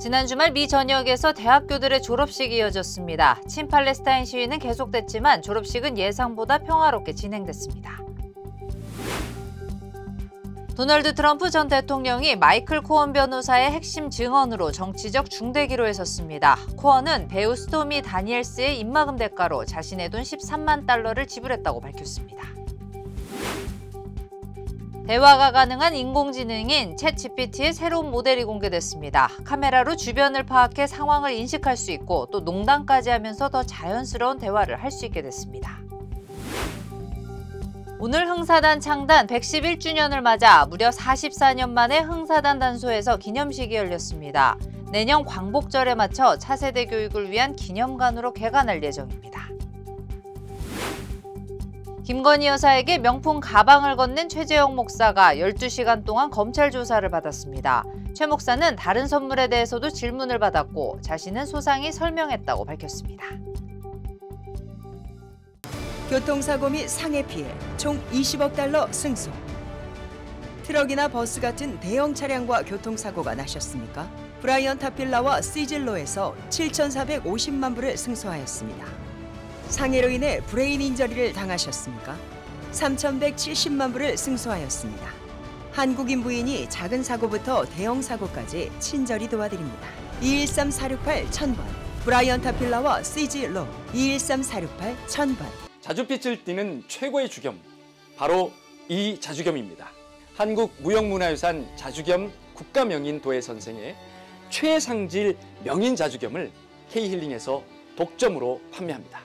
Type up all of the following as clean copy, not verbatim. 지난 주말 미 전역에서 대학교들의 졸업식이 이어졌습니다. 친팔레스타인 시위는 계속됐지만 졸업식은 예상보다 평화롭게 진행됐습니다. 도널드 트럼프 전 대통령이 마이클 코언 변호사의 핵심 증언으로 정치적 중대기로에 섰습니다. 코언은 배우 스토미 다니엘스의 입막음 대가로 자신의 돈 13만 달러를 지불했다고 밝혔습니다. 대화가 가능한 인공지능인 챗GPT의 새로운 모델이 공개됐습니다. 카메라로 주변을 파악해 상황을 인식할 수 있고 또 농담까지 하면서 더 자연스러운 대화를 할 수 있게 됐습니다. 오늘 흥사단 창단 111주년을 맞아 무려 44년 만에 흥사단 단소에서 기념식이 열렸습니다. 내년 광복절에 맞춰 차세대 교육을 위한 기념관으로 개관할 예정입니다. 김건희 여사에게 명품 가방을 건넨 최재형 목사가 12시간 동안 검찰 조사를 받았습니다. 최 목사는 다른 선물에 대해서도 질문을 받았고 자신은 소상히 설명했다고 밝혔습니다. 교통사고 및 상해 피해 총 20억 달러 승소. 트럭이나 버스 같은 대형 차량과 교통사고가 나셨습니까? 브라이언 타필라와 시질로에서 7,450만 불을 승소하였습니다. 상해로 인해 브레인 인저리를 당하셨습니까? 3,170만 불을 승소하였습니다. 한국인 부인이 작은 사고부터 대형 사고까지 친절히 도와드립니다. 213468-1000번 브라이언 타필라와 시질로 213468-1000번. 자주빛을 띠는 최고의 주겸, 바로 이 자주겸입니다. 한국 무형문화유산 자주겸 국가명인 도예선생의 최상질 명인 자주겸을 K힐링에서 독점으로 판매합니다.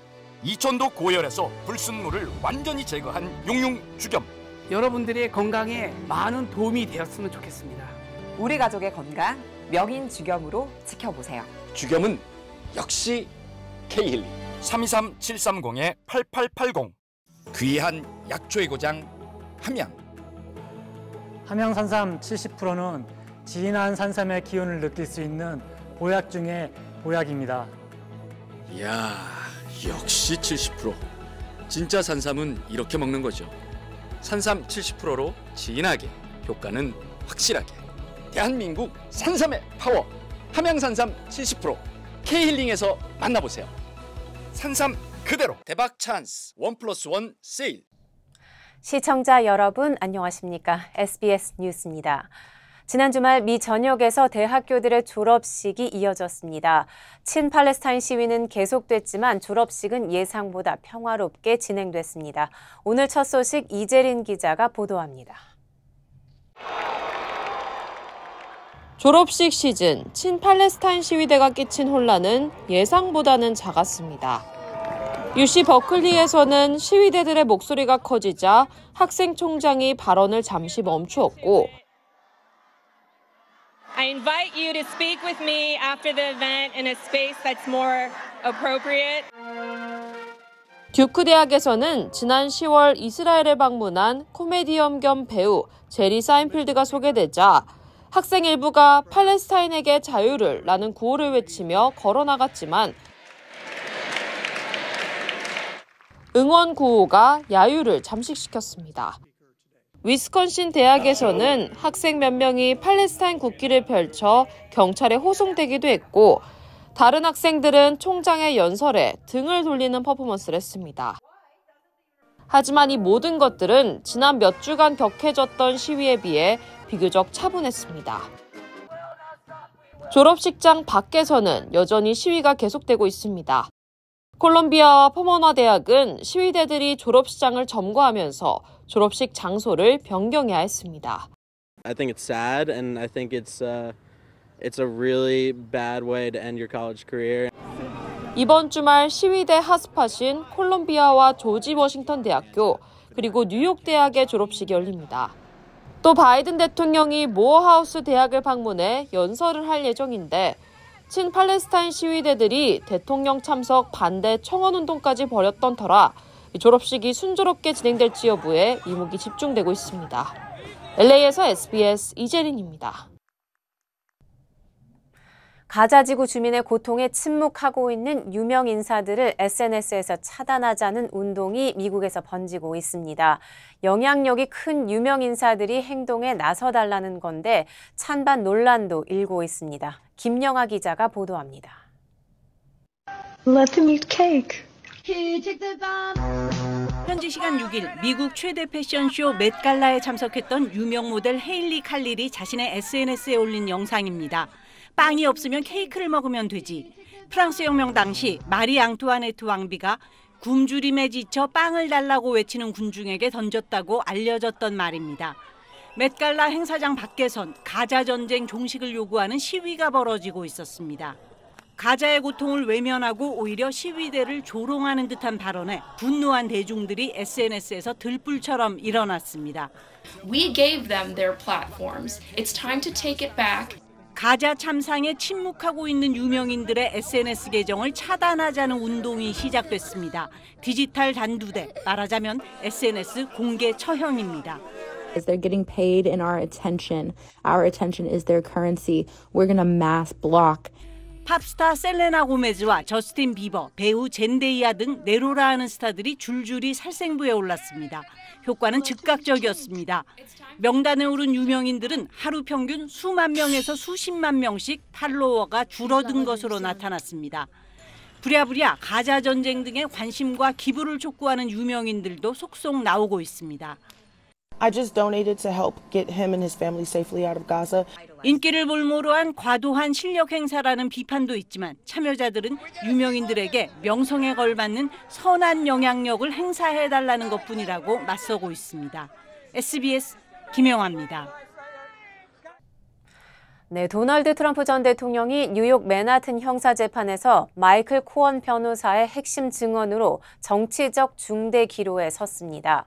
이천도 고열에서 불순물을 완전히 제거한 용융 주겸. 여러분들의 건강에 많은 도움이 되었으면 좋겠습니다. 우리 가족의 건강, 명인 주겸으로 지켜보세요. 주겸은 역시 K힐링. 323-730-8880. 귀한 약초의 고장 함양. 함양산삼 70%는 진한 산삼의 기운을 느낄 수 있는 보약 중에 보약입니다. 이야, 역시 70%. 진짜 산삼은 이렇게 먹는 거죠. 산삼 70%로 진하게, 효과는 확실하게. 대한민국 산삼의 파워. 함양산삼 70% K힐링에서 만나보세요. 산삼 그대로 대박 찬스 1+1 세일. 시청자 여러분 안녕하십니까? SBS 뉴스입니다. 지난 주말 미 전역에서 대학교들의 졸업식이 이어졌습니다. 친팔레스타인 시위는 계속됐지만 졸업식은 예상보다 평화롭게 진행됐습니다. 오늘 첫 소식 이재린 기자가 보도합니다. 졸업식 시즌, 친팔레스타인 시위대가 끼친 혼란은 예상보다는 작았습니다. UC 버클리에서는 시위대들의 목소리가 커지자 학생 총장이 발언을 잠시 멈추었고, I invite you to speak with me after the event in a space that's more appropriate. 듀크 대학에서는 지난 10월 이스라엘을 방문한 코미디언 겸 배우 제리 사인필드가 소개되자 학생 일부가 팔레스타인에게 자유를 라는 구호를 외치며 걸어나갔지만 응원 구호가 야유를 잠식시켰습니다. 위스콘신 대학에서는 학생 몇 명이 팔레스타인 국기를 펼쳐 경찰에 호송되기도 했고 다른 학생들은 총장의 연설에 등을 돌리는 퍼포먼스를 했습니다. 하지만 이 모든 것들은 지난 몇 주간 격해졌던 시위에 비해 비교적 차분했습니다. 졸업식장 밖에서는 여전히 시위가 계속되고 있습니다. 콜롬비아와 포모나 대학은 시위대들이 졸업식장을 점거하면서 졸업식 장소를 변경해야 했습니다. I think it's sad and I think it's a really bad way to end your college career. 이번 주말 시위대 핫스팟인 콜롬비아와 조지 워싱턴 대학교 그리고 뉴욕 대학의 졸업식이 열립니다. 또 바이든 대통령이 모어하우스 대학을 방문해 연설을 할 예정인데 친팔레스타인 시위대들이 대통령 참석 반대 청원운동까지 벌였던 터라 졸업식이 순조롭게 진행될지 여부에 이목이 집중되고 있습니다. LA에서 SBS 이재린입니다. 가자지구 주민의 고통에 침묵하고 있는 유명 인사들을 SNS에서 차단하자는 운동이 미국에서 번지고 있습니다. 영향력이 큰 유명 인사들이 행동에 나서달라는 건데 찬반 논란도 일고 있습니다. 김영아 기자가 보도합니다. Let them eat cake. 현지 시간 6일 미국 최대 패션쇼 맷갈라에 참석했던 유명 모델 헤일리 칼릴이 자신의 SNS에 올린 영상입니다. 빵이 없으면 케이크를 먹으면 되지. 프랑스 혁명 당시 마리 앙투아네트 왕비가 굶주림에 지쳐 빵을 달라고 외치는 군중에게 던졌다고 알려졌던 말입니다. 맷갈라 행사장 밖에선 가자 전쟁 종식을 요구하는 시위가 벌어지고 있었습니다. 가자의 고통을 외면하고 오히려 시위대를 조롱하는 듯한 발언에 분노한 대중들이 SNS에서 들불처럼 일어났습니다. We gave them their platforms. It's time to take it back. 가자 참상에 침묵하고 있는 유명인들의 SNS 계정을 차단하자는 운동이 시작됐습니다. 디지털 단두대, 말하자면 SNS 공개 처형입니다. They're getting paid in our attention. Our attention is their currency. We're going to mass block. 팝스타 셀레나 고메즈와 저스틴 비버, 배우 젠데이아 등 내로라 하는 스타들이 줄줄이 살생부에 올랐습니다. 효과는 즉각적이었습니다. 명단에 오른 유명인들은 하루 평균 수만 명에서 수십만 명씩 팔로워가 줄어든 것으로 나타났습니다. 부랴부랴 가자 전쟁 등의 관심과 기부를 촉구하는 유명인들도 속속 나오고 있습니다. I just donated to help get him and his family safely out of Gaza. 인기를 볼모로 한 과도한 실력 행사라는 비판도 있지만 참여자들은 유명인들에게 명성에 걸맞는 선한 영향력을 행사해달라는 것뿐이라고 맞서고 있습니다. SBS 김영아입니다. 네, 도널드 트럼프 전 대통령이 뉴욕 맨하튼 형사재판에서 마이클 코언 변호사의 핵심 증언으로 정치적 중대 기로에 섰습니다.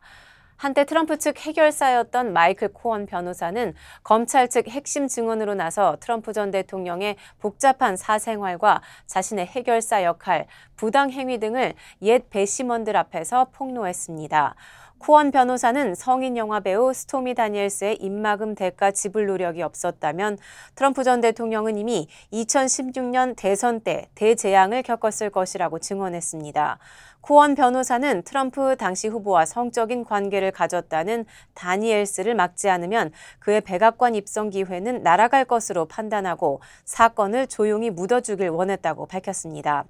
한때 트럼프 측 해결사였던 마이클 코언 변호사는 검찰 측 핵심 증언으로 나서 트럼프 전 대통령의 복잡한 사생활과 자신의 해결사 역할, 부당 행위 등을 옛 배심원들 앞에서 폭로했습니다. 코언 변호사는 성인 영화 배우 스토미 다니엘스의 입막음 대가 지불 노력이 없었다면 트럼프 전 대통령은 이미 2016년 대선 때 대재앙을 겪었을 것이라고 증언했습니다. 코언 변호사는 트럼프 당시 후보와 성적인 관계를 가졌다는 다니엘스를 막지 않으면 그의 백악관 입성 기회는 날아갈 것으로 판단하고 사건을 조용히 묻어주길 원했다고 밝혔습니다.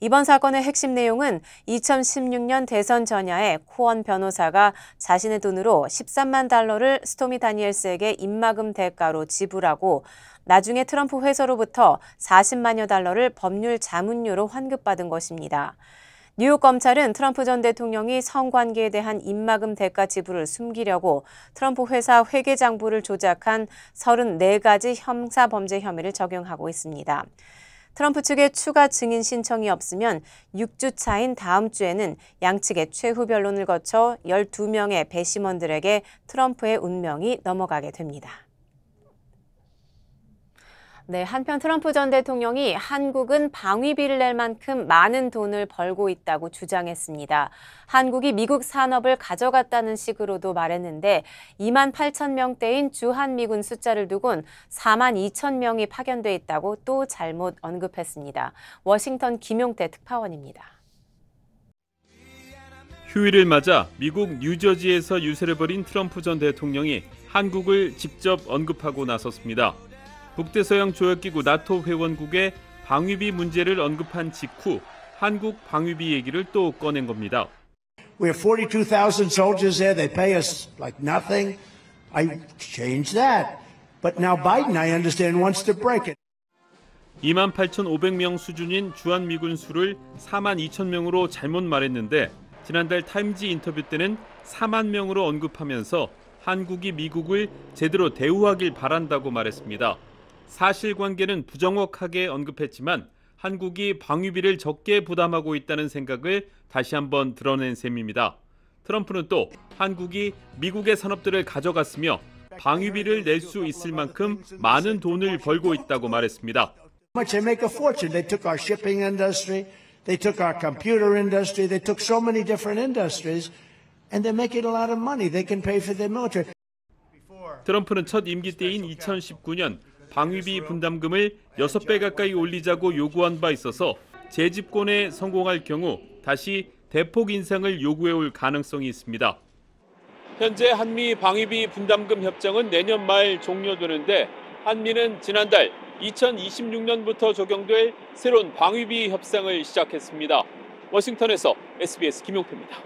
이번 사건의 핵심 내용은 2016년 대선 전야에 코언 변호사가 자신의 돈으로 13만 달러를 스토미 다니엘스에게 입막음 대가로 지불하고 나중에 트럼프 회서로부터 40만여 달러를 법률 자문료로 환급받은 것입니다. 뉴욕 검찰은 트럼프 전 대통령이 성관계에 대한 입막음 대가 지불을 숨기려고 트럼프 회사 회계장부를 조작한 34가지 형사범죄 혐의를 적용하고 있습니다. 트럼프 측의 추가 증인 신청이 없으면 6주 차인 다음 주에는 양측의 최후 변론을 거쳐 12명의 배심원들에게 트럼프의 운명이 넘어가게 됩니다. 네, 한편 트럼프 전 대통령이 한국은 방위비를 낼 만큼 많은 돈을 벌고 있다고 주장했습니다. 한국이 미국 산업을 가져갔다는 식으로도 말했는데 2만 8천 명대인 주한미군 숫자를 두곤 4만 2천 명이 파견돼 있다고 또 잘못 언급했습니다. 워싱턴 김용태 특파원입니다. 휴일을 맞아 미국 뉴저지에서 유세를 벌인 트럼프 전 대통령이 한국을 직접 언급하고 나섰습니다. 북대서양 조약기구 나토 회원국의 방위비 문제를 언급한 직후 한국 방위비 얘기를 또 꺼낸 겁니다. We have 42,000 soldiers there. They pay us like nothing. I changed that. But now Biden, I understand, wants to break it. 28,500명 수준인 주한미군 수를 42,000명으로 잘못 말했는데 지난달 타임지 인터뷰 때는 4만 명으로 언급하면서 한국이 미국을 제대로 대우하길 바란다고 말했습니다. 사실관계는 부정확하게 언급했지만 한국이 방위비를 적게 부담하고 있다는 생각을 다시 한번 드러낸 셈입니다. 트럼프는 또 한국이 미국의 산업들을 가져갔으며 방위비를 낼 수 있을 만큼 많은 돈을 벌고 있다고 말했습니다. 트럼프는 첫 임기 때인 2019년 방위비 분담금을 6배 가까이 올리자고 요구한 바 있어서 재집권에 성공할 경우 다시 대폭 인상을 요구해올 가능성이 있습니다. 현재 한미 방위비 분담금 협정은 내년 말 종료되는데 한미는 지난달 2026년부터 적용될 새로운 방위비 협상을 시작했습니다. 워싱턴에서 SBS 김용태입니다.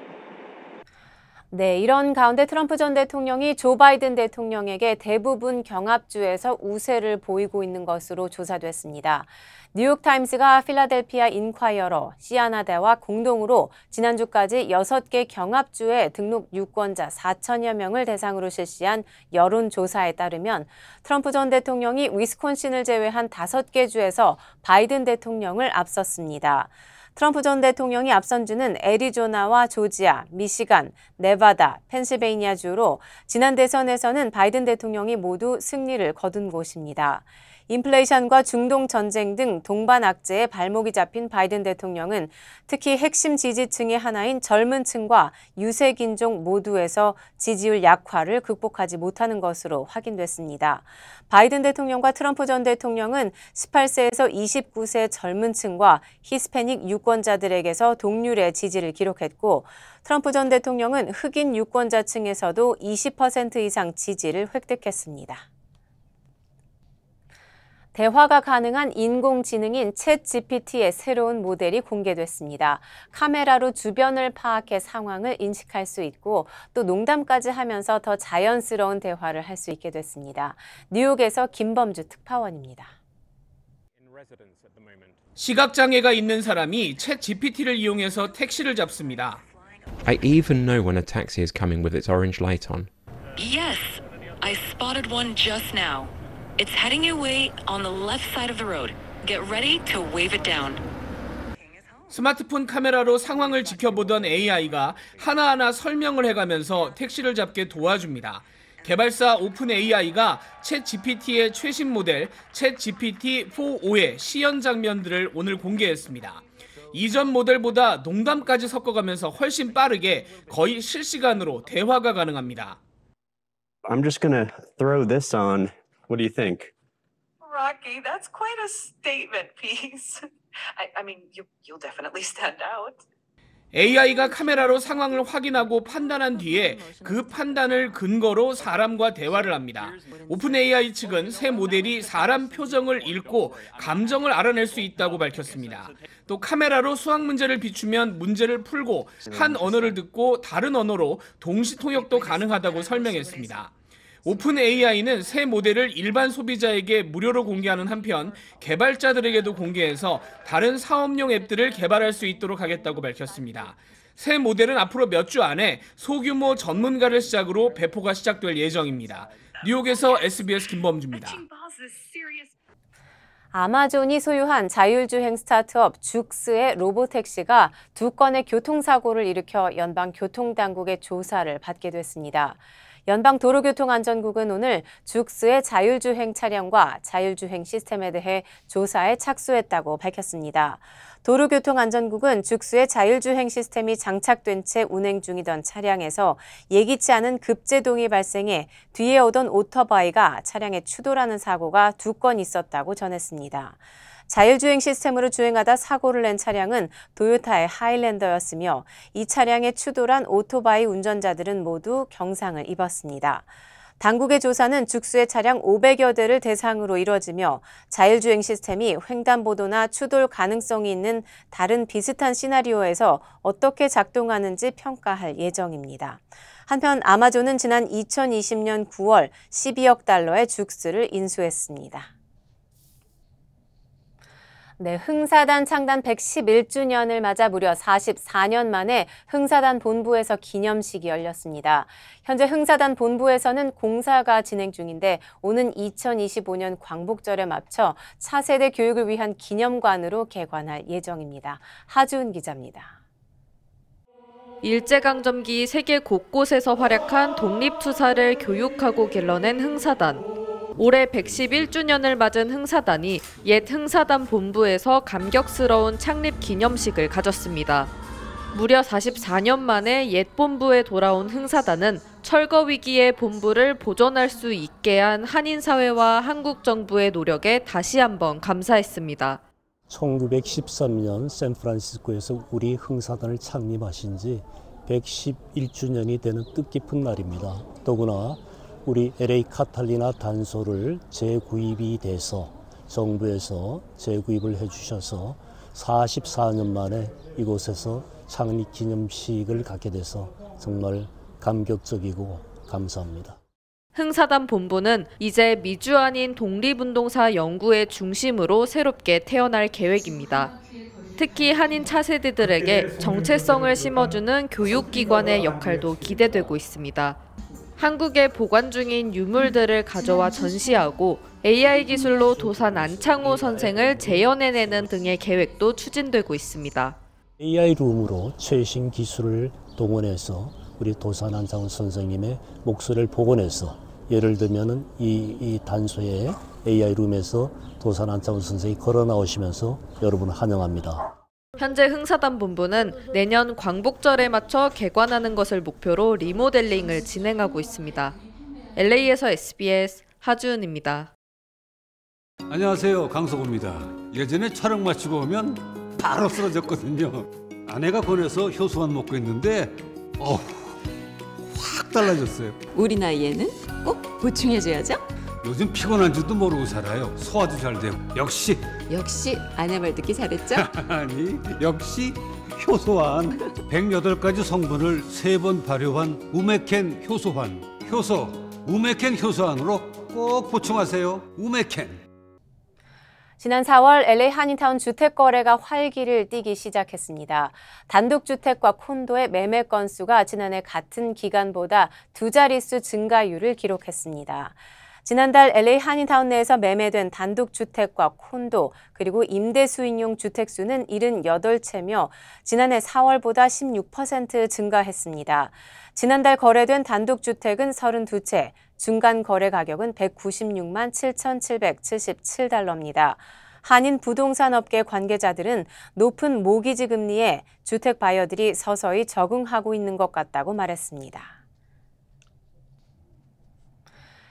네, 이런 가운데 트럼프 전 대통령이 조 바이든 대통령에게 대부분 경합주에서 우세를 보이고 있는 것으로 조사됐습니다. 뉴욕타임스가 필라델피아 인콰이어러, 시아나다와 공동으로 지난주까지 6개 경합주의 등록 유권자 4천여 명을 대상으로 실시한 여론조사에 따르면 트럼프 전 대통령이 위스콘신을 제외한 5개 주에서 바이든 대통령을 앞섰습니다. 트럼프 전 대통령이 앞선 주는 애리조나와 조지아, 미시간, 네바다, 펜실베이니아 주로 지난 대선에서는 바이든 대통령이 모두 승리를 거둔 곳입니다. 인플레이션과 중동 전쟁 등 동반 악재에 발목이 잡힌 바이든 대통령은 특히 핵심 지지층의 하나인 젊은 층과 유색인종 모두에서 지지율 약화를 극복하지 못하는 것으로 확인됐습니다. 바이든 대통령과 트럼프 전 대통령은 18세에서 29세 젊은 층과 히스패닉 유권자들에게서 동률의 지지를 기록했고 트럼프 전 대통령은 흑인 유권자층에서도 20% 이상 지지를 획득했습니다. 대화가 가능한 인공지능인 챗GPT의 새로운 모델이 공개됐습니다. 카메라로 주변을 파악해 상황을 인식할 수 있고 또 농담까지 하면서 더 자연스러운 대화를 할 수 있게 됐습니다. 뉴욕에서 김범주 특파원입니다. 시각장애가 있는 사람이 챗GPT를 이용해서 택시를 잡습니다. I even know when a taxi is coming with its orange light on. Yes, I spotted one just now. It's heading away on the left side of the road. Get ready to wave it down. 스마트폰 카메라로 상황을 지켜보던 AI가 하나하나 설명을 해가면서 택시를 잡게 도와줍니다. 개발사 오픈 AI가 챗GPT의 최신 모델 챗GPT 4.5의 시연 장면들을 오늘 공개했습니다. 이전 모델보다 농담까지 섞어가면서 훨씬 빠르게 거의 실시간으로 대화가 가능합니다. I'm just gonna throw this on. What do you think? Rocky, that's quite a statement piece. I mean, you'll definitely stand out. AI가 카메라로 상황을 확인하고 판단한 뒤에 그 판단을 근거로 사람과 대화를 합니다. 오픈 AI 측은 새 모델이 사람 표정을 읽고 감정을 알아낼 수 있다고 밝혔습니다. 또 카메라로 수학 문제를 비추면 문제를 풀고 한 언어를 듣고 다른 언어로 동시 통역도 가능하다고 설명했습니다. 오픈 AI는 새 모델을 일반 소비자에게 무료로 공개하는 한편 개발자들에게도 공개해서 다른 사업용 앱들을 개발할 수 있도록 하겠다고 밝혔습니다. 새 모델은 앞으로 몇 주 안에 소규모 전문가를 시작으로 배포가 시작될 예정입니다. 뉴욕에서 SBS 김범주입니다. 아마존이 소유한 자율주행 스타트업 죽스의 로보택시가 2건의 교통사고를 일으켜 연방교통당국의 조사를 받게 됐습니다. 연방도로교통안전국은 오늘 죽스의 자율주행 차량과 자율주행 시스템에 대해 조사에 착수했다고 밝혔습니다. 도로교통안전국은 죽스의 자율주행 시스템이 장착된 채 운행 중이던 차량에서 예기치 않은 급제동이 발생해 뒤에 오던 오토바이가 차량에 추돌하는 사고가 2건 있었다고 전했습니다. 자율주행 시스템으로 주행하다 사고를 낸 차량은 도요타의 하일랜더였으며 이 차량에 추돌한 오토바이 운전자들은 모두 경상을 입었습니다. 당국의 조사는 죽수의 차량 500여 대를 대상으로 이뤄지며 자율주행 시스템이 횡단보도나 추돌 가능성이 있는 다른 비슷한 시나리오에서 어떻게 작동하는지 평가할 예정입니다. 한편 아마존은 지난 2020년 9월 12억 달러의 죽수를 인수했습니다. 네, 흥사단 창단 111주년을 맞아 무려 44년 만에 흥사단 본부에서 기념식이 열렸습니다. 현재 흥사단 본부에서는 공사가 진행 중인데 오는 2025년 광복절에 맞춰 차세대 교육을 위한 기념관으로 개관할 예정입니다. 하주은 기자입니다. 일제강점기 세계 곳곳에서 활약한 독립투사를 교육하고 길러낸 흥사단. 올해 111주년을 맞은 흥사단이 옛 흥사단 본부에서 감격스러운 창립 기념식을 가졌습니다. 무려 44년 만에 옛 본부에 돌아온 흥사단은 철거 위기의 본부를 보전할 수 있게 한 한인 사회와 한국 정부의 노력에 다시 한번 감사했습니다. 1913년 샌프란시스코에서 우리 흥사단을 창립하신 지 111주년이 되는 뜻깊은 날입니다. 더구나 우리 LA 카탈리나 단소를 재구입이 돼서 정부에서 재구입을 해주셔서 44년 만에 이곳에서 창립 기념식을 갖게 돼서 정말 감격적이고 감사합니다. 흥사단 본부는 이제 미주 아닌 독립운동사 연구의 중심으로 새롭게 태어날 계획입니다. 특히 한인 차세대들에게 정체성을 심어주는 교육기관의 역할도 기대되고 있습니다. 한국에 보관 중인 유물들을 가져와 전시하고 AI 기술로 도산 안창호 선생을 재현해내는 등의 계획도 추진되고 있습니다. AI 룸으로 최신 기술을 동원해서 우리 도산 안창호 선생님의 목소리를 복원해서 예를 들면 이 단소에 AI 룸에서 도산 안창호 선생이 걸어 나오시면서 여러분을 환영합니다. 현재 흥사단 본부는 내년 광복절에 맞춰 개관하는 것을 목표로 리모델링을 진행하고 있습니다. LA에서 SBS 하주은입니다. 안녕하세요. 강석우입니다. 예전에 촬영 마치고 오면 바로 쓰러졌거든요. 아내가 권해서 효소만 먹고 있는데 확 달라졌어요. 우리 나이에는 꼭 보충해줘야죠. 요즘 피곤한지도 모르고 살아요. 소화도 잘 되고. 역시 아내 말 듣기 잘했죠? 아니, 역시 효소환. 108가지 성분을 3번 발효한 우메켄 효소환. 우메켄 효소환으로 꼭 보충하세요. 우메켄. 지난 4월 LA 한인타운 주택 거래가 활기를 띠기 시작했습니다. 단독주택과 콘도의 매매 건수가 지난해 같은 기간보다 두 자릿수 증가율을 기록했습니다. 지난달 LA 한인타운 내에서 매매된 단독주택과 콘도 그리고 임대 수익용 주택 수는 78채며 지난해 4월보다 16% 증가했습니다. 지난달 거래된 단독주택은 32채, 중간 거래 가격은 196만 7,777달러입니다. 한인 부동산업계 관계자들은 높은 모기지 금리에 주택 바이어들이 서서히 적응하고 있는 것 같다고 말했습니다.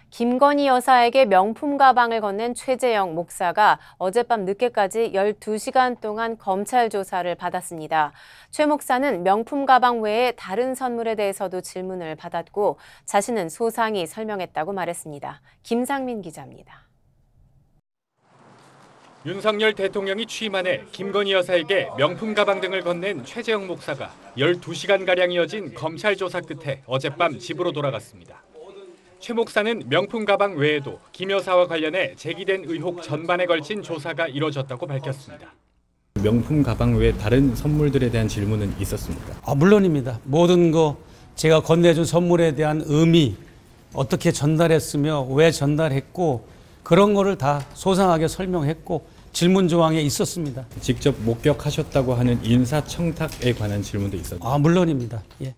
김건희 여사에게 명품 가방을 건넨 최재영 목사가 어젯밤 늦게까지 12시간 동안 검찰 조사를 받았습니다. 최 목사는 명품 가방 외에 다른 선물에 대해서도 질문을 받았고 자신은 소상히 설명했다고 말했습니다. 김상민 기자입니다. 윤석열 대통령이 취임한해 김건희 여사에게 명품 가방 등을 건넨 최재영 목사가 12시간가량 이어진 검찰 조사 끝에 어젯밤 집으로 돌아갔습니다. 최 목사는 명품 가방 외에도 김 여사와 관련해 제기된 의혹 전반에 걸친 조사가 이뤄졌다고 밝혔습니다. 명품 가방 외에 다른 선물들에 대한 질문은 있었습니까? 물론입니다. 모든 거 제가 건네준 선물에 대한 의미, 어떻게 전달했으며 왜 전달했고 그런 거를 다 소상하게 설명했고 질문 조항에 있었습니다. 직접 목격하셨다고 하는 인사청탁에 관한 질문도 있었습니다. 물론입니다. 예.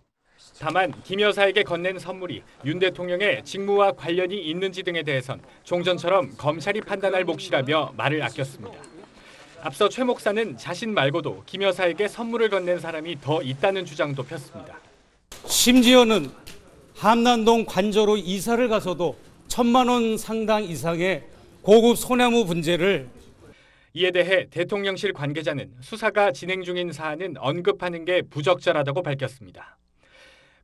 다만 김 여사에게 건넨 선물이 윤 대통령의 직무와 관련이 있는지 등에 대해선 종전처럼 검찰이 판단할 몫이라며 말을 아꼈습니다. 앞서 최 목사는 자신 말고도 김 여사에게 선물을 건넨 사람이 더 있다는 주장도 폈습니다. 심지어는 함남동 관저로 이사를 가서도 1,000만 원 상당 이상의 고급 소나무 분재를 이에 대해 대통령실 관계자는 수사가 진행 중인 사안은 언급하는 게 부적절하다고 밝혔습니다.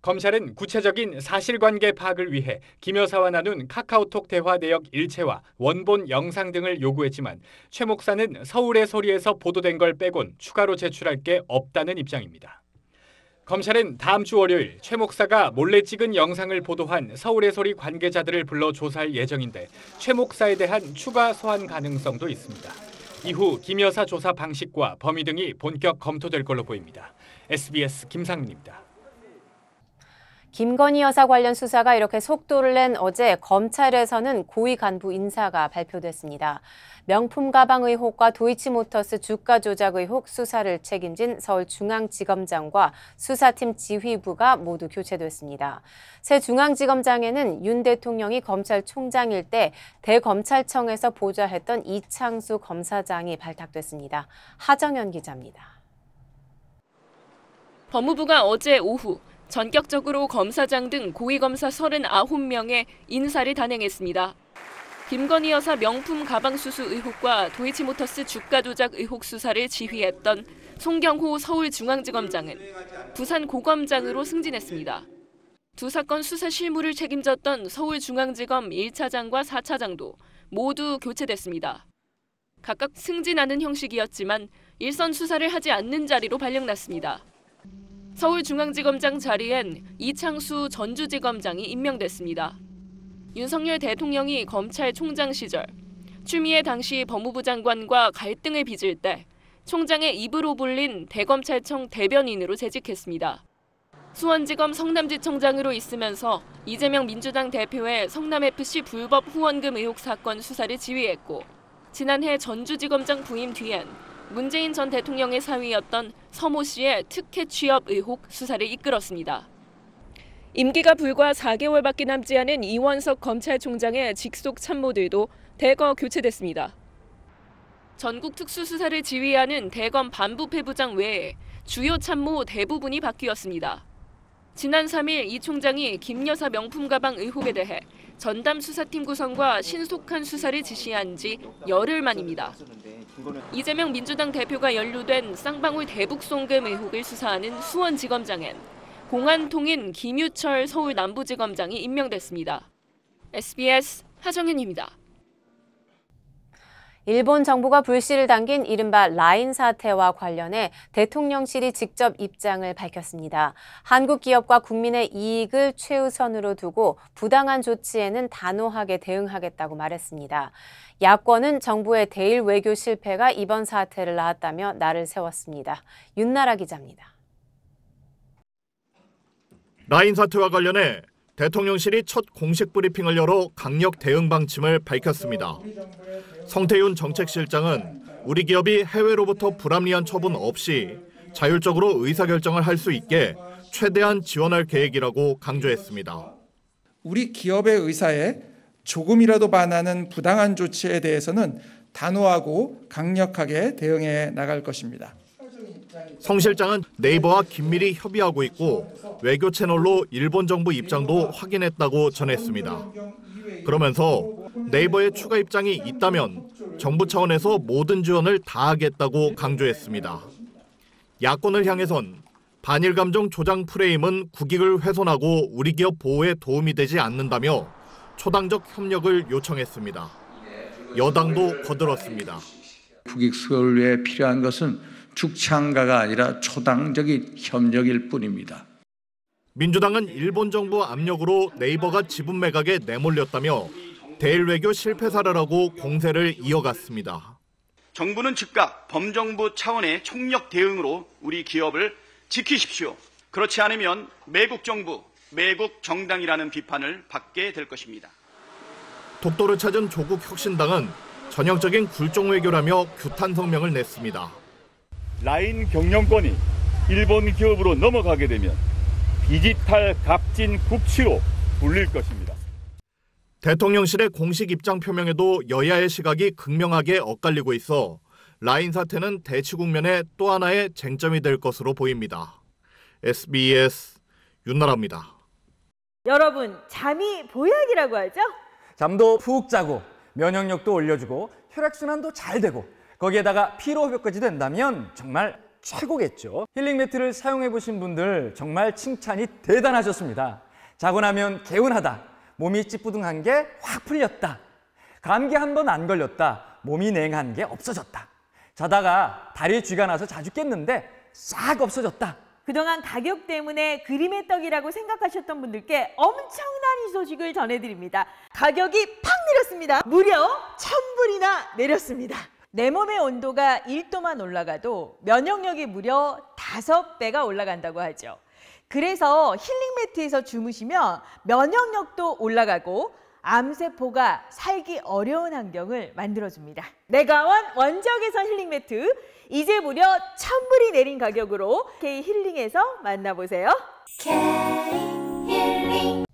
검찰은 구체적인 사실관계 파악을 위해 김 여사와 나눈 카카오톡 대화 내역 일체와 원본 영상 등을 요구했지만 최 목사는 서울의 소리에서 보도된 걸 빼곤 추가로 제출할 게 없다는 입장입니다. 검찰은 다음 주 월요일 최 목사가 몰래 찍은 영상을 보도한 서울의 소리 관계자들을 불러 조사할 예정인데 최 목사에 대한 추가 소환 가능성도 있습니다. 이후 김 여사 조사 방식과 범위 등이 본격 검토될 걸로 보입니다. SBS 김상민입니다. 김건희 여사 관련 수사가 이렇게 속도를 낸 어제 검찰에서는 고위 간부 인사가 발표됐습니다. 명품 가방 의혹과 도이치모터스 주가 조작 의혹 수사를 책임진 서울중앙지검장과 수사팀 지휘부가 모두 교체됐습니다. 새 중앙지검장에는 윤 대통령이 검찰총장일 때 대검찰청에서 보좌했던 이창수 검사장이 발탁됐습니다. 하정현 기자입니다. 법무부가 어제 오후 전격적으로 검사장 등 고위검사 39명의 인사를 단행했습니다. 김건희 여사 명품 가방 수수 의혹과 도이치모터스 주가 조작 의혹 수사를 지휘했던 송경호 서울중앙지검장은 부산 고검장으로 승진했습니다. 두 사건 수사 실무를 책임졌던 서울중앙지검 1차장과 4차장도 모두 교체됐습니다. 각각 승진하는 형식이었지만 일선 수사를 하지 않는 자리로 발령났습니다. 서울중앙지검장 자리엔 이창수 전주지검장이 임명됐습니다. 윤석열 대통령이 검찰총장 시절 추미애 당시 법무부 장관과 갈등을 빚을 때 총장의 입으로 불린 대검찰청 대변인으로 재직했습니다. 수원지검 성남지청장으로 있으면서 이재명 민주당 대표의 성남FC 불법 후원금 의혹 사건 수사를 지휘했고 지난해 전주지검장 부임 뒤엔 문재인 전 대통령의 사위였던 서모 씨의 특혜 취업 의혹 수사를 이끌었습니다. 임기가 불과 4개월밖에 남지 않은 이원석 검찰총장의 직속 참모들도 대거 교체됐습니다. 전국 특수수사를 지휘하는 대검 반부패부장 외에 주요 참모 대부분이 바뀌었습니다. 지난 3일 이 총장이 김 여사 명품 가방 의혹에 대해 전담 수사팀 구성과 신속한 수사를 지시한 지 열흘 만입니다. 이재명 민주당 대표가 연루된 쌍방울 대북송금 의혹을 수사하는 수원지검장엔 공안통인 김유철 서울 남부지검장이 임명됐습니다. SBS 하정현입니다. 일본 정부가 불씨를 당긴 이른바 라인 사태와 관련해 대통령실이 직접 입장을 밝혔습니다. 한국 기업과 국민의 이익을 최우선으로 두고 부당한 조치에는 단호하게 대응하겠다고 말했습니다. 야권은 정부의 대일 외교 실패가 이번 사태를 낳았다며 날을 세웠습니다. 윤나라 기자입니다. 라인 사태와 관련해 대통령실이 첫 공식 브리핑을 열어 강력 대응 방침을 밝혔습니다. 성태윤 정책실장은 우리 기업이 해외로부터 불합리한 처분 없이 자율적으로 의사결정을 할 수 있게 최대한 지원할 계획이라고 강조했습니다. 우리 기업의 의사에 조금이라도 반하는 부당한 조치에 대해서는 단호하고 강력하게 대응해 나갈 것입니다. 성 실장은 네이버와 긴밀히 협의하고 있고 외교 채널로 일본 정부 입장도 확인했다고 전했습니다. 그러면서 네이버의 추가 입장이 있다면 정부 차원에서 모든 지원을 다하겠다고 강조했습니다. 야권을 향해선 반일 감정 조장 프레임은 국익을 훼손하고 우리 기업 보호에 도움이 되지 않는다며 초당적 협력을 요청했습니다. 여당도 거들었습니다. 국익 수혈에 필요한 것은 죽창가가 아니라 초당적인 협력일 뿐입니다. 민주당은 일본 정부 압력으로 네이버가 지분 매각에 내몰렸다며 대일 외교 실패 사례라고 공세를 이어갔습니다. 정부는 즉각 범정부 차원의 총력 대응으로 우리 기업을 지키십시오. 그렇지 않으면 매국 정부, 매국 정당이라는 비판을 받게 될 것입니다. 독도를 찾은 조국 혁신당은 전형적인 굴종 외교라며 규탄 성명을 냈습니다. 라인 경영권이 일본 기업으로 넘어가게 되면 디지털 갑진 국치로 불릴 것입니다. 대통령실의 공식 입장 표명에도 여야의 시각이 극명하게 엇갈리고 있어 라인 사태는 대치 국면의 또 하나의 쟁점이 될 것으로 보입니다. SBS 윤나라입니다. 여러분, 잠이 보약이라고 하죠? 잠도 푹 자고 면역력도 올려주고 혈액순환도 잘 되고 거기에다가 피로회복까지 된다면 정말 최고겠죠. 힐링 매트를 사용해보신 분들 정말 칭찬이 대단하셨습니다. 자고 나면 개운하다, 몸이 찌뿌둥한 게 확 풀렸다, 감기 한 번 안 걸렸다, 몸이 냉한 게 없어졌다, 자다가 다리에 쥐가 나서 자주 깼는데 싹 없어졌다. 그동안 가격 때문에 그림의 떡이라고 생각하셨던 분들께 엄청난 이 소식을 전해드립니다. 가격이 팍 내렸습니다. 무려 1000불이나 내렸습니다. 내 몸의 온도가 1도만 올라가도 면역력이 무려 5배가 올라간다고 하죠. 그래서 힐링 매트에서 주무시면 면역력도 올라가고 암세포가 살기 어려운 환경을 만들어줍니다. 내가원 원적외선 힐링 매트, 이제 무려 1000불이 내린 가격으로 K힐링에서 만나보세요. K힐링.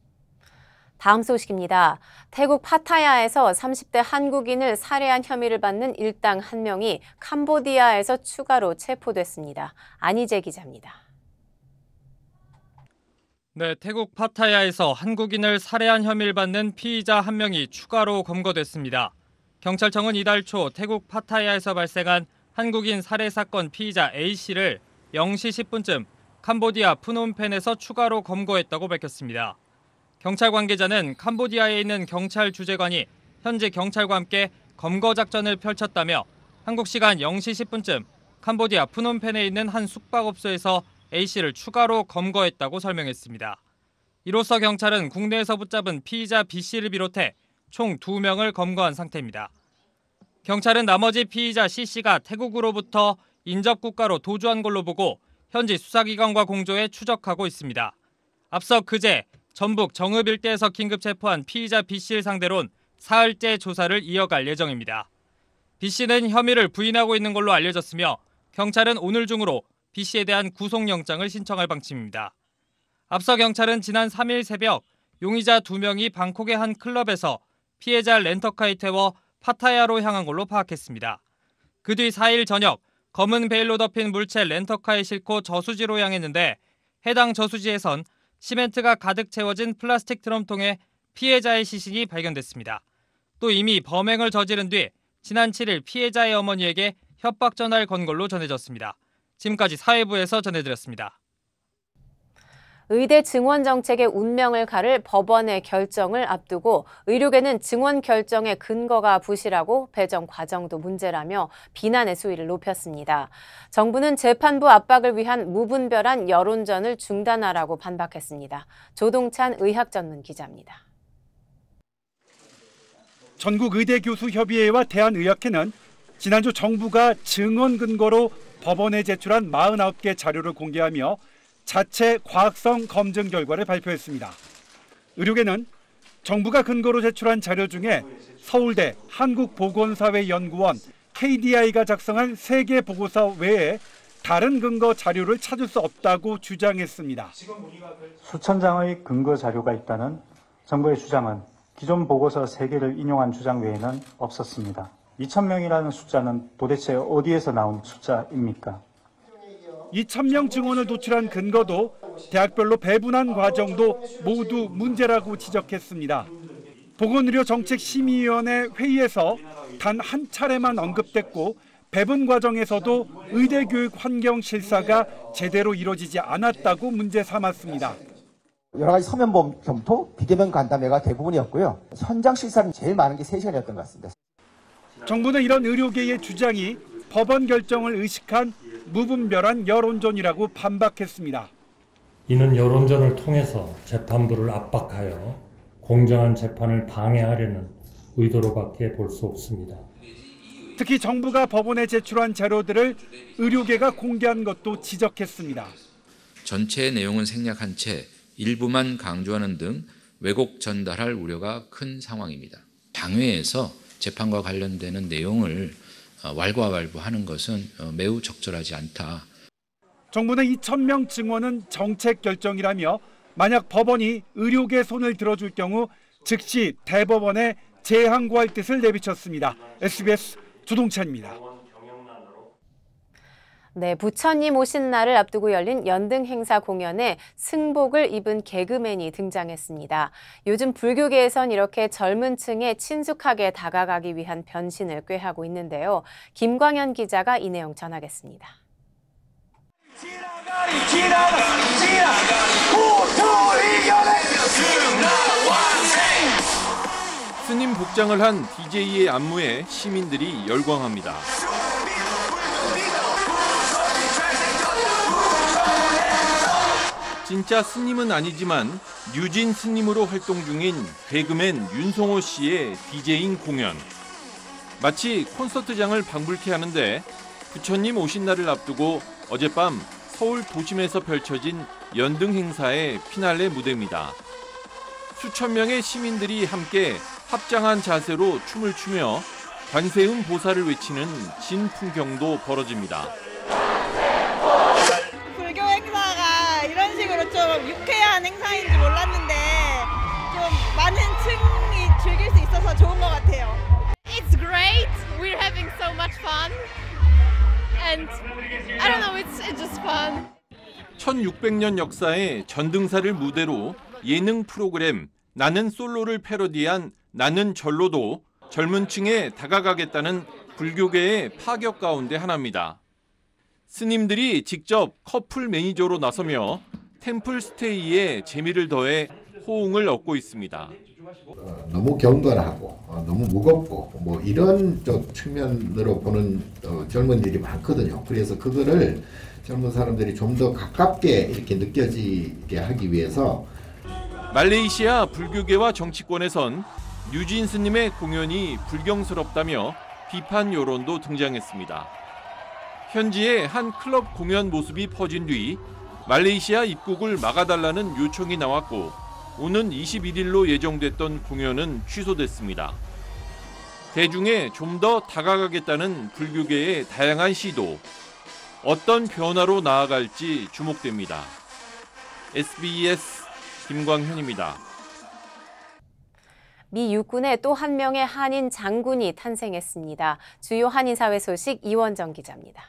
다음 소식입니다. 태국 파타야에서 30대 한국인을 살해한 혐의를 받는 일당 1명이 캄보디아에서 추가로 체포됐습니다. 안희재 기자입니다. 네, 태국 파타야에서 한국인을 살해한 혐의를 받는 피의자 한 명이 추가로 검거됐습니다. 경찰청은 이달 초 태국 파타야에서 발생한 한국인 살해 사건 피의자 A씨를 0시 10분쯤 캄보디아 프놈펜에서 추가로 검거했다고 밝혔습니다. 경찰 관계자는 캄보디아에 있는 경찰 주재관이 현지 경찰과 함께 검거 작전을 펼쳤다며 한국 시간 0시 10분쯤 캄보디아 프놈펜에 있는 한 숙박업소에서 A씨를 추가로 검거했다고 설명했습니다. 이로써 경찰은 국내에서 붙잡은 피의자 B씨를 비롯해 총 2명을 검거한 상태입니다. 경찰은 나머지 피의자 C씨가 태국으로부터 인접국가로 도주한 걸로 보고 현지 수사기관과 공조해 추적하고 있습니다. 앞서 그제 전북 정읍 일대에서 긴급 체포한 피의자 B씨를 상대로는 사흘째 조사를 이어갈 예정입니다. B씨는 혐의를 부인하고 있는 걸로 알려졌으며 경찰은 오늘 중으로 B씨에 대한 구속영장을 신청할 방침입니다. 앞서 경찰은 지난 3일 새벽 용의자 2명이 방콕의 한 클럽에서 피해자 렌터카에 태워 파타야로 향한 걸로 파악했습니다. 그 뒤 4일 저녁 검은 베일로 덮인 물체 렌터카에 싣고 저수지로 향했는데 해당 저수지에선 시멘트가 가득 채워진 플라스틱 드럼통에 피해자의 시신이 발견됐습니다. 또 이미 범행을 저지른 뒤 지난 7일 피해자의 어머니에게 협박 전화를 건 걸로 전해졌습니다. 지금까지 사회부에서 전해드렸습니다. 의대 증원 정책의 운명을 가를 법원의 결정을 앞두고 의료계는 증원 결정의 근거가 부실하고 배정 과정도 문제라며 비난의 소리를 높였습니다. 정부는 재판부 압박을 위한 무분별한 여론전을 중단하라고 반박했습니다. 조동찬 의학전문기자입니다. 전국의대교수협의회와 대한의학회는 지난주 정부가 증원 근거로 법원에 제출한 49개 자료를 공개하며 자체 과학성 검증 결과를 발표했습니다. 의료계는 정부가 근거로 제출한 자료 중에 서울대 한국보건사회연구원 KDI가 작성한 3개 보고서 외에 다른 근거 자료를 찾을 수 없다고 주장했습니다. 수천 장의 근거 자료가 있다는 정부의 주장은 기존 보고서 3개를 인용한 주장 외에는 없었습니다. 2,000명이라는 숫자는 도대체 어디에서 나온 숫자입니까? 2,000명 증원을 도출한 근거도 대학별로 배분한 과정도 모두 문제라고 지적했습니다. 보건의료정책심의위원회 회의에서 단 한 차례만 언급됐고 배분 과정에서도 의대교육 환경 실사가 제대로 이루어지지 않았다고 문제 삼았습니다. 여러 가지 서면 검토, 비대면 간담회가 대부분이었고요. 현장 실사는 제일 많은 게 3시간이었던 것 같습니다. 정부는 이런 의료계의 주장이 법원 결정을 의식한 무분별한 여론전이라고 반박했습니다. 이는 여론전을 통해서 재판부를 압박하여 공정한 재판을 방해하려는 의도로밖에 볼 수 없습니다. 특히 정부가 법원에 제출한 자료들을 의료계가 공개한 것도 지적했습니다. 전체의 내용은 생략한 채 일부만 강조하는 등 왜곡 전달할 우려가 큰 상황입니다. 당회에서 재판과 관련되는 내용을 왈가왈부하는 것은 매우 적절하지 않다. 정부는 2,000명 증원은 정책 결정이라며 만약 법원이 의료계 손을 들어줄 경우 즉시 대법원에 재항고할 뜻을 내비쳤습니다. SBS 조동찬입니다. 네, 부처님 오신 날을 앞두고 열린 연등 행사 공연에 승복을 입은 개그맨이 등장했습니다. 요즘 불교계에선 이렇게 젊은 층에 친숙하게 다가가기 위한 변신을 꾀하고 있는데요. 김광현 기자가 이 내용 전하겠습니다. 스님 복장을 한 DJ의 안무에 시민들이 열광합니다. 진짜 스님은 아니지만 뉴진 스님으로 활동 중인 개그맨 윤성호 씨의 DJing 공연. 마치 콘서트장을 방불케 하는데 부처님 오신 날을 앞두고 어젯밤 서울 도심에서 펼쳐진 연등 행사의 피날레 무대입니다. 수천 명의 시민들이 함께 합장한 자세로 춤을 추며 관세음 보살을 외치는 진 풍경도 벌어집니다. 좀 유쾌한 행사인지 몰랐는데 좀 많은 층이 즐길 수 있어서 좋은 것 같아요. It's great. We're having so much fun. And I don't know, it's just fun. 1600년 역사의 전등사를 무대로 예능 프로그램 나는 솔로를 패러디한 나는 절로도 젊은 층에 다가가겠다는 불교계의 파격 가운데 하나입니다. 스님들이 직접 커플 매니저로 나서며 템플 스테이에 재미를 더해 호응을 얻고 있습니다. 너무 경건하고 너무 무겁고 뭐 이런 쪽 측면으로 보는 젊은이들이 많거든요. 그래서 그거를 젊은 사람들이 좀 더 가깝게 이렇게 느껴지게 하기 위해서 말레이시아 불교계와 정치권에선 유진 스님의 공연이 불경스럽다며 비판 여론도 등장했습니다. 현지의 한 클럽 공연 모습이 퍼진 뒤 말레이시아 입국을 막아달라는 요청이 나왔고 오는 21일로 예정됐던 공연은 취소됐습니다. 대중에 좀 더 다가가겠다는 불교계의 다양한 시도, 어떤 변화로 나아갈지 주목됩니다. SBS 김광현입니다. 미 육군에 또 한 명의 한인 장군이 탄생했습니다. 주요 한인사회 소식 이원정 기자입니다.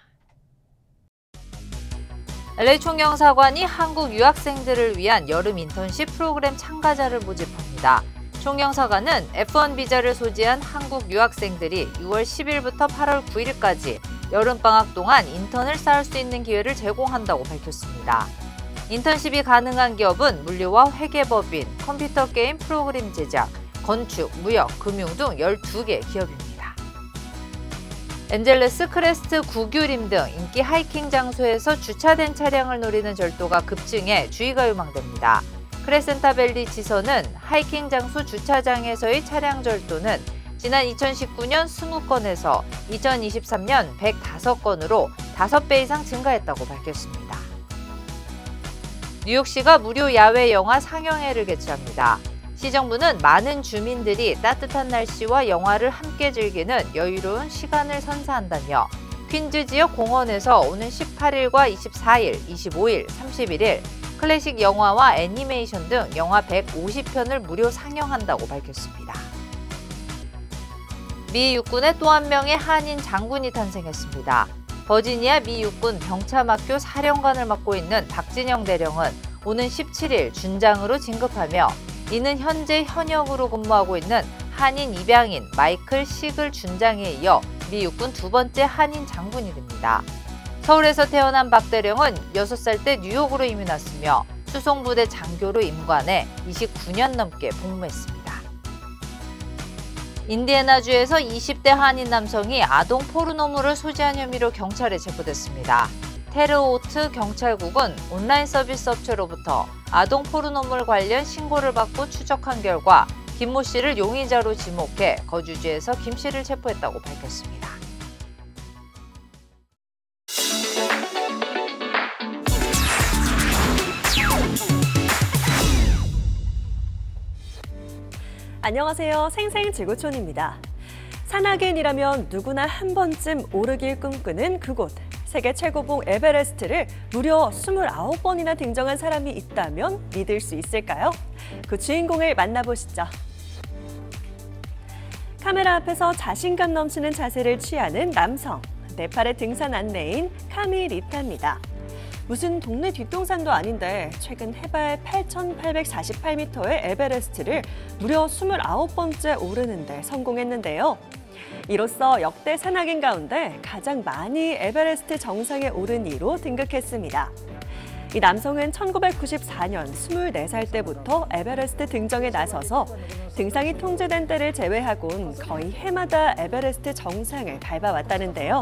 LA 총영사관이 한국 유학생들을 위한 여름 인턴십 프로그램 참가자를 모집합니다. 총영사관은 F1 비자를 소지한 한국 유학생들이 6월 10일부터 8월 9일까지 여름방학 동안 인턴을 쌓을 수 있는 기회를 제공한다고 밝혔습니다. 인턴십이 가능한 기업은 물리와 회계법인, 컴퓨터 게임 프로그램 제작, 건축, 무역, 금융 등 12개 기업입니다. 엔젤레스 크레스트 구규림 등 인기 하이킹 장소에서 주차된 차량을 노리는 절도가 급증해 주의가 요망됩니다. 크레센타밸리 지서는 하이킹 장소 주차장에서의 차량 절도는 지난 2019년 20건에서 2023년 105건으로 5배 이상 증가했다고 밝혔습니다. 뉴욕시가 무료 야외 영화 상영회를 개최합니다. 시정부는 많은 주민들이 따뜻한 날씨와 영화를 함께 즐기는 여유로운 시간을 선사한다며 퀸즈 지역 공원에서 오는 18일과 24일, 25일, 31일 클래식 영화와 애니메이션 등 영화 150편을 무료 상영한다고 밝혔습니다. 미 육군에 또 한 명의 한인 장군이 탄생했습니다. 버지니아 미 육군 병참학교 사령관을 맡고 있는 박진영 대령은 오는 17일 준장으로 진급하며 이는 현재 현역으로 근무하고 있는 한인 입양인 마이클 시글 준장에 이어 미 육군 2번째 한인 장군이 됩니다. 서울에서 태어난 박 대령은 6살 때 뉴욕으로 이민 왔으며 수송부대 장교로 임관해 29년 넘게 복무했습니다. 인디애나주에서 20대 한인 남성이 아동 포르노물을 소지한 혐의로 경찰에 체포됐습니다. 테르오트 경찰국은 온라인 서비스 업체로부터 아동 포르노물 관련 신고를 받고 추적한 결과 김모 씨를 용의자로 지목해 거주지에서 김 씨를 체포했다고 밝혔습니다. 안녕하세요. 생생지구촌입니다. 산악인이라면 누구나 한 번쯤 오르길 꿈꾸는 그곳. 세계 최고봉 에베레스트를 무려 29번이나 등정한 사람이 있다면 믿을 수 있을까요? 그 주인공을 만나보시죠. 카메라 앞에서 자신감 넘치는 자세를 취하는 남성, 네팔의 등산 안내인 카미 리타입니다. 무슨 동네 뒷동산도 아닌데 최근 해발 8,848m의 에베레스트를 무려 29번째 오르는데 성공했는데요. 이로써 역대 산악인 가운데 가장 많이 에베레스트 정상에 오른 이로 등극했습니다. 이 남성은 1994년 24살 때부터 에베레스트 등정에 나서서 등산이 통제된 때를 제외하곤 거의 해마다 에베레스트 정상을 밟아왔다는데요.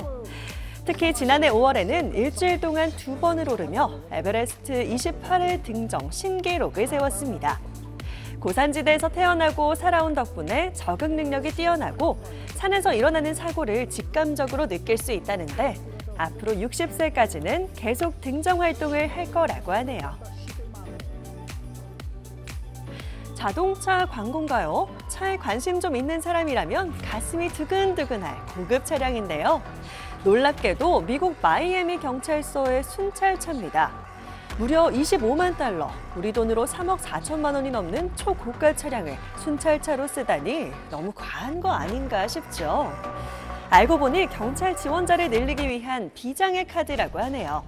특히 지난해 5월에는 일주일 동안 2번을 오르며 에베레스트 28회 등정 신기록을 세웠습니다. 고산지대에서 태어나고 살아온 덕분에 적응 능력이 뛰어나고 산에서 일어나는 사고를 직감적으로 느낄 수 있다는데 앞으로 60세까지는 계속 등정 활동을 할 거라고 하네요. 자동차 광고인가요? 차에 관심 좀 있는 사람이라면 가슴이 두근두근할 고급 차량인데요. 놀랍게도 미국 마이애미 경찰서의 순찰차입니다. 무려 25만 달러, 우리 돈으로 3억 4천만 원이 넘는 초고가 차량을 순찰차로 쓰다니 너무 과한 거 아닌가 싶죠. 알고 보니 경찰 지원자를 늘리기 위한 비장의 카드라고 하네요.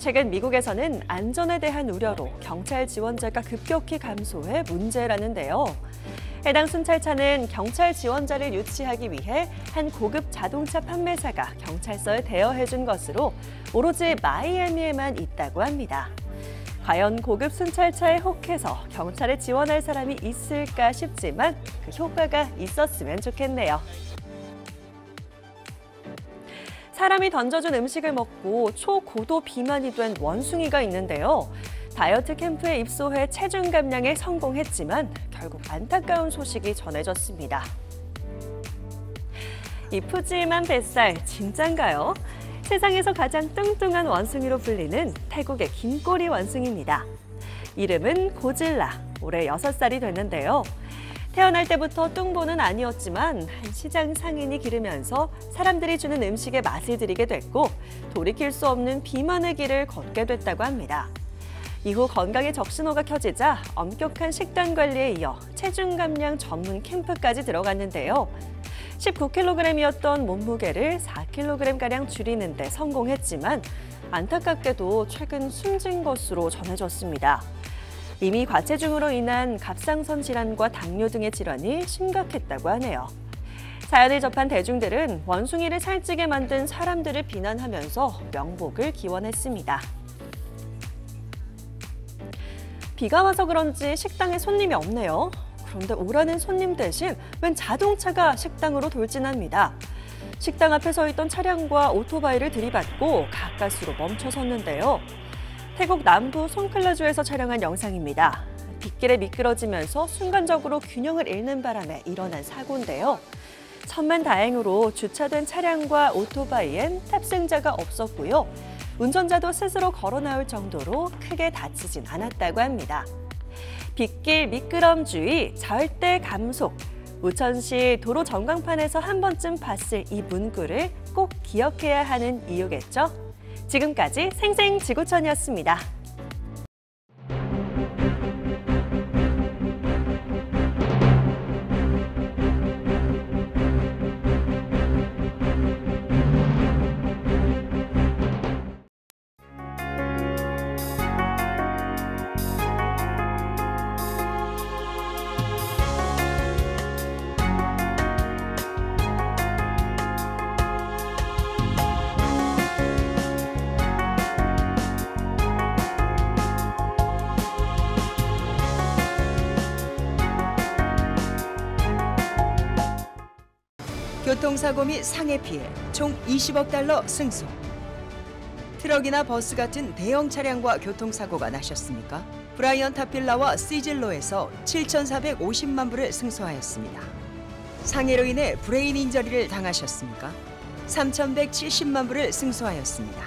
최근 미국에서는 안전에 대한 우려로 경찰 지원자가 급격히 감소해 문제라는데요. 해당 순찰차는 경찰 지원자를 유치하기 위해 한 고급 자동차 판매사가 경찰서에 대여해준 것으로 오로지 마이애미에만 있다고 합니다. 과연 고급 순찰차에 혹해서 경찰에 지원할 사람이 있을까 싶지만 그 효과가 있었으면 좋겠네요. 사람이 던져준 음식을 먹고 초고도 비만이 된 원숭이가 있는데요. 다이어트 캠프에 입소해 체중 감량에 성공했지만 결국 안타까운 소식이 전해졌습니다. 이 푸짐한 뱃살 진짠가요? 세상에서 가장 뚱뚱한 원숭이로 불리는 태국의 긴꼬리 원숭이입니다. 이름은 고질라, 올해 6살이 됐는데요. 태어날 때부터 뚱보는 아니었지만 한 시장 상인이 기르면서 사람들이 주는 음식에 맛을 들이게 됐고 돌이킬 수 없는 비만의 길을 걷게 됐다고 합니다. 이후 건강에 적신호가 켜지자 엄격한 식단 관리에 이어 체중 감량 전문 캠프까지 들어갔는데요. 19kg이었던 몸무게를 4kg가량 줄이는 데 성공했지만 안타깝게도 최근 숨진 것으로 전해졌습니다. 이미 과체중으로 인한 갑상선 질환과 당뇨 등의 질환이 심각했다고 하네요. 사연을 접한 대중들은 원숭이를 살찌게 만든 사람들을 비난하면서 명복을 기원했습니다. 비가 와서 그런지 식당에 손님이 없네요. 그런데 오라는 손님 대신 웬 자동차가 식당으로 돌진합니다. 식당 앞에 서 있던 차량과 오토바이를 들이받고 가까스로 멈춰섰는데요. 태국 남부 송클라주에서 촬영한 영상입니다. 빗길에 미끄러지면서 순간적으로 균형을 잃는 바람에 일어난 사고인데요. 천만다행으로 주차된 차량과 오토바이엔 탑승자가 없었고요. 운전자도 스스로 걸어 나올 정도로 크게 다치진 않았다고 합니다. 빗길 미끄럼 주의, 절대 감속. 우천시 도로 전광판에서 한 번쯤 봤을 이 문구를 꼭 기억해야 하는 이유겠죠? 지금까지 생생지구촌이었습니다. 교통사고 및 상해 피해 총 20억 달러 승소. 트럭이나 버스 같은 대형 차량과 교통사고가 나셨습니까? 브라이언 타필라와 시질로에서 7,450만 불을 승소하였습니다. 상해로 인해 브레인 인저리를 당하셨습니까? 3,170만 불을 승소하였습니다.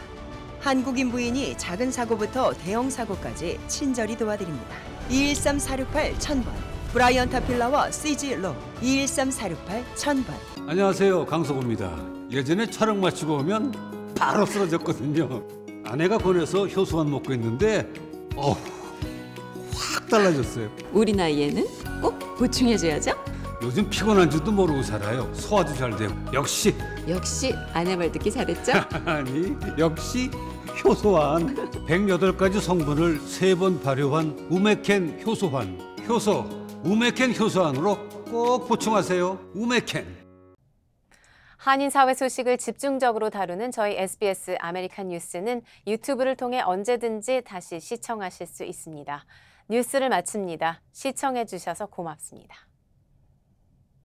한국인 부인이 작은 사고부터 대형 사고까지 친절히 도와드립니다. 213468-1000번. 브라이언 타필라와 시질로 213468-1000번. 안녕하세요, 강석우입니다. 예전에 촬영 마치고 오면 바로 쓰러졌거든요. 아내가 권해서 효소만 먹고 있는데 확 달라졌어요. 우리 나이에는 꼭 보충해줘야죠. 요즘 피곤한지도 모르고 살아요. 소화도 잘 되고. 역시 아내 말 듣기 잘했죠? 아니, 역시 효소환. 108가지 성분을 3번 발효한 우메켄 효소환. 우메켄 효소환으로 꼭 보충하세요. 우메켄. 한인 사회 소식을 집중적으로 다루는 저희 SBS 아메리칸 뉴스는 유튜브를 통해 언제든지 다시 시청하실 수 있습니다. 뉴스를 마칩니다. 시청해 주셔서 고맙습니다.